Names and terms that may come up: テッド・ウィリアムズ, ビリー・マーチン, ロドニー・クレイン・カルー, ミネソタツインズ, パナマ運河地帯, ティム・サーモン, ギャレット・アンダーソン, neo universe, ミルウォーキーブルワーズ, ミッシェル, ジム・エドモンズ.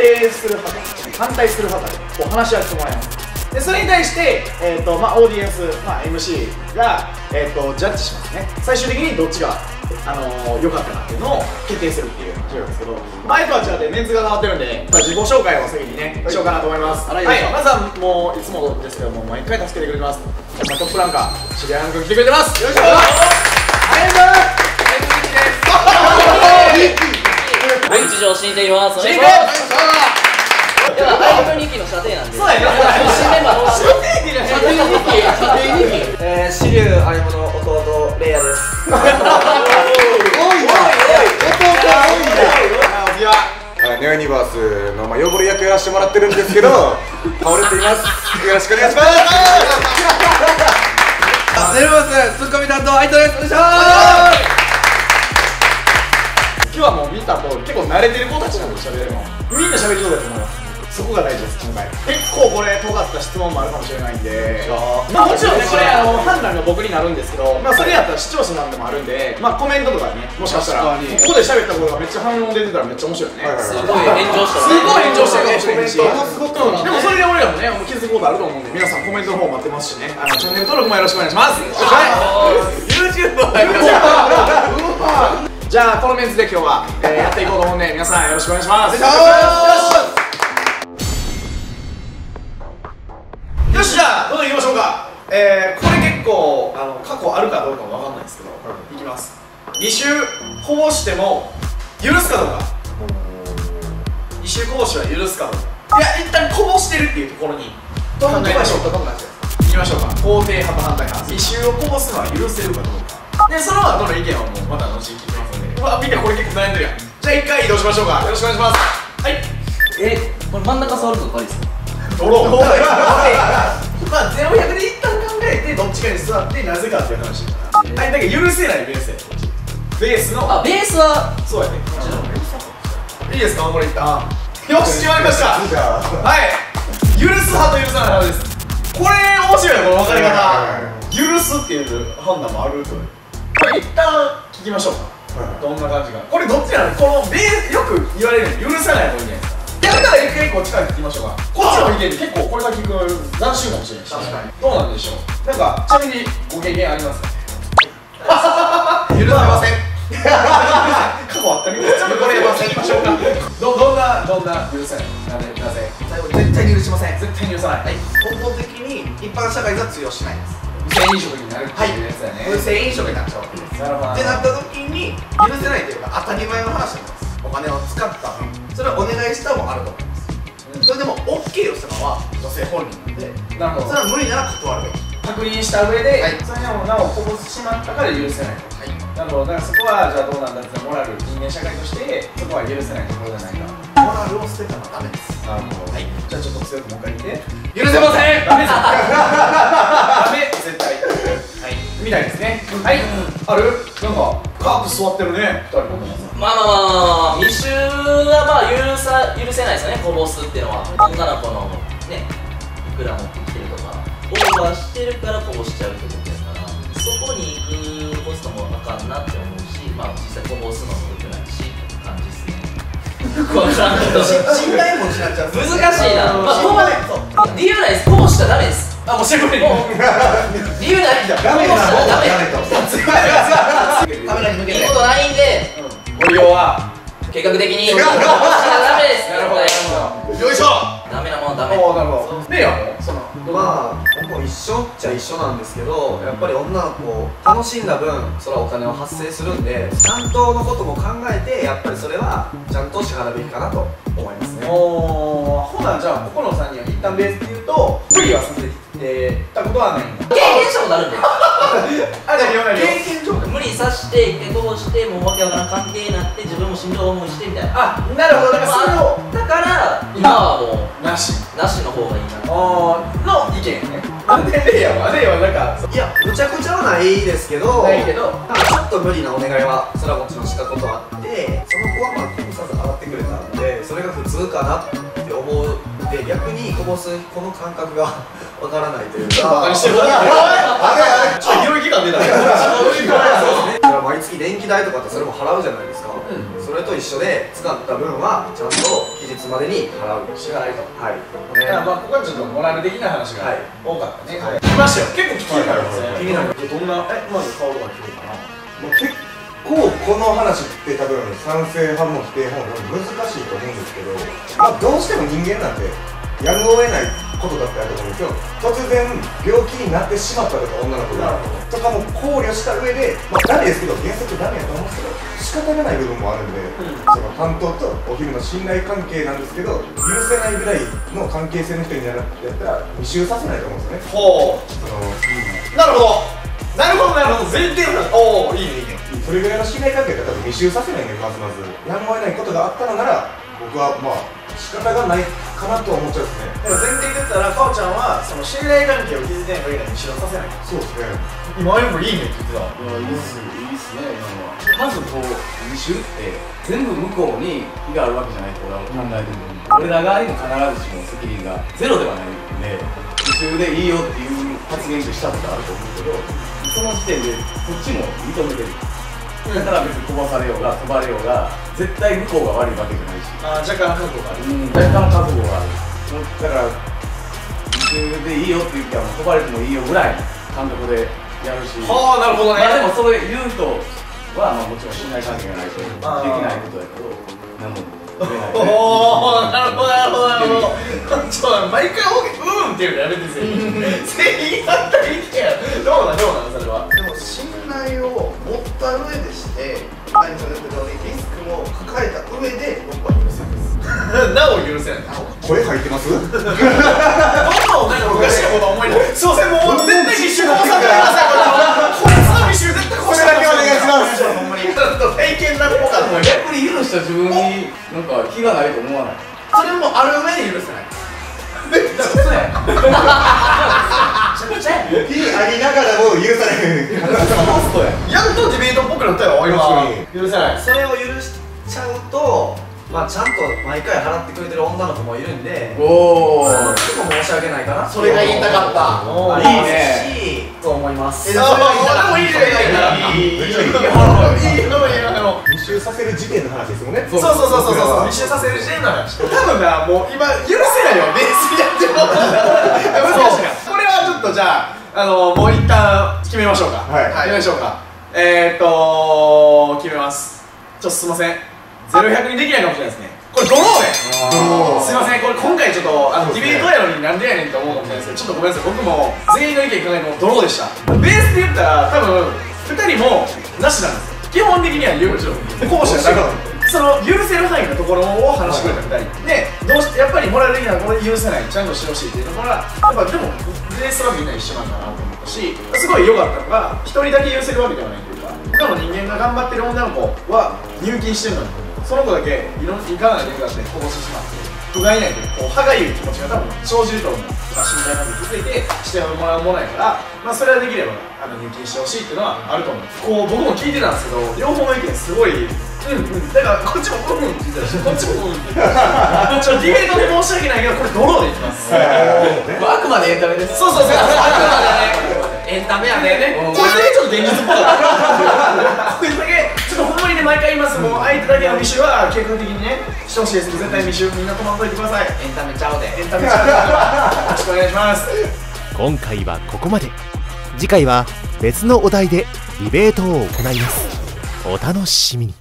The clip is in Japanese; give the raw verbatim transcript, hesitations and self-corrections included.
定する派か反対する派かでお話はしてもらいます。でそれに対して、えーとまあ、オーディエンス、まあ、エムシー が、えーとジャッジしますね。最終的にどっちがあのー、良かったなっていうのを決定するっていう企画ですけど、前とは違ってメンツが変わってるんで、まあ、自己紹介を先にね、はい、しようかなと思います。はい、まずはもういつもですけども毎回助けてくれてます、まあ、トップランカー渋谷君来てくれてます。よろしくお願いします。ベンチ上進呈よろしくお願いします。では相手にきの射程なんで。そうだよね。ええ、支流あれもの弟レイヤです。おいおいおい弟おいだ。ニューユニバースのまあ汚れ役やらしてもらってるんですけど、倒れています。よろしくお願いします。ネルバスツッコミ担当相手です。お願いします。今日はもう見たと結構慣れてる子たちなんで喋れるの。みんな喋りそうだと思います。そこが大事です、今回。結構これ、尖った質問もあるかもしれないんで、まあもちろんね、これ、あの判断が僕になるんですけど、まあそれやったら視聴者なんでもあるんで、まあコメントとかね、もしかしたら、ここで喋ったことがめっちゃ反応出てたらめっちゃ面白いよね。すごい炎上した。すごい炎上したかもしれないし、でもそれで俺らもね、気づくことあると思うんで、皆さんコメントの方待ってますしね、チャンネル登録もよろしくお願いします。はい。じゃあ、このメンツで今日はやっていこうと思うんで、皆さんよろしくお願いします。よし、じゃあどんどんいきましょうか。えー、これ結構あの過去あるかどうかもわかんないですけど、うん、いきます。に周こぼしても許すかどうか、に周こぼしは許すかどうか、いや一旦こぼしてるっていうところにどんどんいきましょうか。どんどんいきましょうか。肯定派と反対派、に周をこぼすのは許せるかどうかで、その後の意見はもうまた後に聞きますので、うわみんなこれ結構悩んでるやん。じゃあ一回移動しましょうか。よろしくお願いします。はい、えこれ真ん中触るとかいいですか。ドローまあゼロひゃくで一旦考えてどっちかに座ってなぜかっていう話だから、はい、だから許せないベースやベースのあベースはそうやね。いいですかこれ一旦。よし決まりました。はい、許す派と許さない派です。これ面白いこの分かり方。許すっていう判断もあると。これ一旦聞きましょうか、どんな感じか。これどっちなの、このベースよく言われる許さない方いいんじゃないですか。やめたら一回こっちから聞きましょうか。こっちの意見で結構これが聞く斬新かもしれないし、どうなんでしょう。なんかちなみにご経験ありますか。許せません。過去あったり、ちょっとこれ忘れましょうか。どどんなどんな許せないなぜなぜ。最後絶対に許しません。絶対に許さない。根本的に一般社会が通用しないです。無性飲食になるっていうやつだね。無性飲食になっちゃうわけです。なるほど。ってなった時に許せないというか当たり前の話になります。お金を使った分、それはお願いしたもあると思います。それでも OK をしたのは女性本人で、なのでそれは無理なら断るべき、確認した上で、はい、それはもうなおこぼしてしまったから許せない、はい、なのでだからそこはじゃあどうなんだっていうのはモラル、人間社会としてそこは許せないところじゃないか。モラルを捨てたのはダメです。なるほど、はい、じゃあちょっと強くもう一回言って許せません。ダメですダメ絶対はいみたいですね。はい、あるなんかカープ座ってるねふたりとも。まあまあまあまあ、に周はまあ 許, さ許せないですよね、こぼすっていうのは。女の子のね、いくら持ってきてるとか、オーバーしてるからこぼしちゃうってことやから、そこに行くコストもあかんなって思うし、まあ実際こぼすのも良くないし、感じですね。こんなこと信頼も失っちゃう。難しいな。まあここまで、理由ないです、こぼしちゃダメです。あ、もうシェフに。理由ないんだ、こぼしちゃダメだ。カメラに向けて。いいことないんで。ご利用は計画的にダメです。なるほど、よいしょ。ダメなものダメ。おお、なるほど。でやもそのまあ僕も一緒っちゃ一緒なんですけど、やっぱり女の子楽しんだ分それはお金を発生するんで、担当のことも考えてやっぱりそれはちゃんと支払うべきかなと思いますね。おお、ほなじゃあここのさんにんは一旦ベースで言うと無理はさせてたことはないんだ。経験者もなるんだよ。あれは経験上無理さしてこぼしてもう訳わからん関係になって自分も心情を思いしてみたいな。あ、なるほど。だから今はもうなしなしの方がいいなの意見ね。あれレイヤーはレイヤーはなんかいやむちゃくちゃはないですけど、ないけどちょっと無理なお願いはそれはもちろんしたことはあって、その子はまあこぼさず払ってくれたんでそれが普通かなって思う。で逆にこぼすこの感覚がわからないというか、あれあれちょっと領域感出たね。毎月電気代とかってそれも払うじゃないですか、うん、それと一緒で使った分はちゃんと記日までに払うように支払いと。はい、まあここはちょっとモラル的な話が多かったね。聞きましたよ、結構聞きながらですね。気になる。どんな、え、まず顔とか聞こうかな。結構この話って多分賛成派も否定派も難しいと思うんですけど、まあどうしても人間なんでやむを得ないことだったと思うんですよ。突然病気になってしまったとか女の子がとかも考慮した上で、まあダメですけど原則ダメやと思うんですけど仕方がない部分もあるんで、うん、その担当とお昼の信頼関係なんですけど許せないぐらいの関係性の人になるってやったら密集させないと思うんですよね。ほう、なるほどなるほどなるほど、前提なの。おお、いいねいいね。それぐらいの信頼関係だったら密集させないんで、まずまずやむを得ないことがあったのなら僕はまあ仕方がないかなとは思っちゃうんですね。でも前提だったら、かおちゃんはその信頼関係を築いてない限りに知らさせない。そうですね。今よくいいねって言ってた。いや、いいっす、いいっすね。今はまずこう二周って全部向こうに非があるわけじゃないと俺は考えてる。俺ら側にも必ずしも責任がゼロではないんで、二周でいいよっていう発言としたってあると思うけど、その時点でこっちも認めてる。だから別に飛ばされようが飛ばれようが絶対向こうが悪いわけじゃないし、あ、若干覚悟がある、うん、若干覚悟がある。だから途中でいいよって言っては飛ばれてもいいよぐらい感覚でやるし。はあ、なるほどね。まあでもそれ言う人はまあもちろん信頼関係がないとできないことだけど、なのでおお、なるほどなるほどなるほど。ちょっと毎回「うん」っていうのやめて全員全員反対意見や。どうなのどうなのそれは。でも信頼を持った上でして何それと同時にリスクも抱えた上で僕は許せないです。なお許せない。声入ってます？どんどんなんかおかしいこと思い出す。すいません、もう絶対一周こぼさんでください。これさ一周絶対こぼさんでください。これだけお願いします。ほんまにちょっと偏見なのかもね。逆に許した自分になんか非がないと思わない。それもある上で許せない。だから火ありながらも許される。やっとディベートっぽくなったよ今。許せない。それを許しちゃうと、まあちゃんと毎回払ってくれてる女の子もいるんで、おお、ちょっと申し訳ないかな。それが言いたかった。いいね。と思います。え、それもいいじゃない。いいよいいよいいよ。密集させる時点の話ですもんね。そうそうそうそうそう。密集させる時点の話。多分な、もう今許せないよ。ベースやっても。じゃあ、あのー、もう一旦決めましょうか。はい、決めましょうか。えーっとー決めます。ちょっとすいません、ゼロひゃくにできないかもしれないですね。これドローね。すいません、これ今回ちょっとあの、ね、ディベートやのになんでやねんって思うかもしれないですけど、ちょっとごめんなさい。僕も全員の意見考えてもドローでした。ベースで言ったら多分ふたりもなしなんですよ。基本的には言うしろこうしかなかったその許せる範囲のところを話してくれたふたりで、どうしてやっぱりモラル的なこれ許せない、ちゃんとしてほしいっていうところが、やっぱでもベースはみんな一緒なんだなと思ったし、すごい良かったのがひとりだけ許せるわけではないというか、他の人間が頑張ってる女の子は入金してるのにその子だけいろいかない理由があってこぼしてしまって不甲斐ないという歯がゆい気持ちが多分生じると思う。信頼関係についてしてもらうもないから、まあ、それはできればあの入金してほしいっていうのはあると思う。こう僕も聞いてたんですけど、両方の意見すごいうんうん、だからこっちもうんうんって言ったらし、こっちもうんって言ったらし、ちょっとディベートで申し訳ないけど、これドローでいきます。あくまでエンタメです。そうそうそう、あくまでエンタメやね。これだけちょっと現実っぽい。これだけちょっとほんまにね、毎回言います。もう相手だけの未就は結果的にねしてほしいですけど、絶対未就みんな止まっといてください。エンタメちゃうで、エンタメちゃうで、よろしくお願いします。今回はここまで。次回は別のお題でディベートを行います。お楽しみに。